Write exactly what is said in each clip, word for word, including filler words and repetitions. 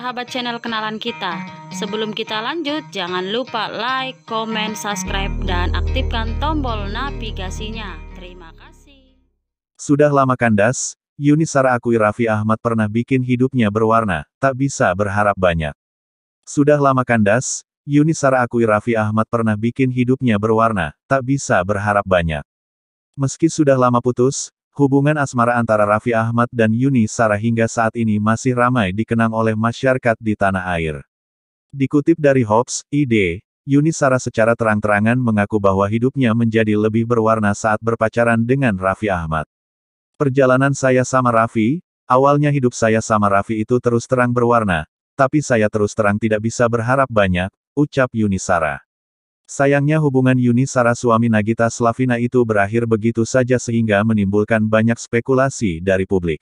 sahabat channel kenalan kita. Sebelum kita lanjut, jangan lupa like, komen, subscribe, dan aktifkan tombol navigasinya. Terima kasih. Sudah lama kandas, Yuni Shara akui Raffi Ahmad pernah bikin hidupnya berwarna, tak bisa berharap banyak. Sudah lama kandas, Yuni Shara akui Raffi Ahmad pernah bikin hidupnya berwarna, tak bisa berharap banyak. Meski sudah lama putus, hubungan asmara antara Raffi Ahmad dan Yuni Shara hingga saat ini masih ramai dikenang oleh masyarakat di tanah air. Dikutip dari Hobs titik I D, Yuni Shara secara terang-terangan mengaku bahwa hidupnya menjadi lebih berwarna saat berpacaran dengan Raffi Ahmad. Perjalanan saya sama Raffi, awalnya hidup saya sama Raffi itu terus terang berwarna, tapi saya terus terang tidak bisa berharap banyak, ucap Yuni Shara. Sayangnya hubungan Yuni Shara suami Nagita Slavina itu berakhir begitu saja sehingga menimbulkan banyak spekulasi dari publik.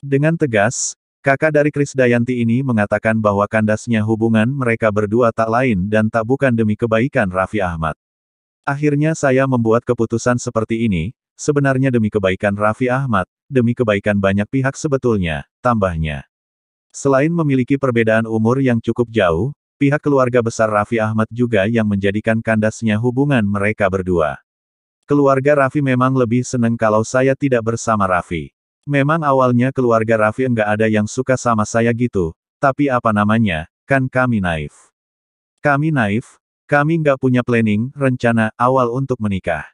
Dengan tegas, kakak dari Krisdayanti ini mengatakan bahwa kandasnya hubungan mereka berdua tak lain dan tak bukan demi kebaikan Raffi Ahmad. Akhirnya saya membuat keputusan seperti ini, sebenarnya demi kebaikan Raffi Ahmad, demi kebaikan banyak pihak sebetulnya, tambahnya. Selain memiliki perbedaan umur yang cukup jauh, pihak keluarga besar Raffi Ahmad juga yang menjadikan kandasnya hubungan mereka berdua. Keluarga Raffi memang lebih seneng kalau saya tidak bersama Raffi. Memang awalnya keluarga Raffi enggak ada yang suka sama saya gitu, tapi apa namanya, kan kami naif. Kami naif, kami enggak punya planning, rencana, awal untuk menikah.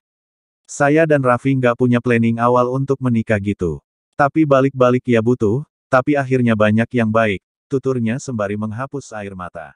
Saya dan Raffi nggak punya planning awal untuk menikah gitu. Tapi balik-balik ya butuh, tapi akhirnya banyak yang baik, tuturnya sembari menghapus air mata.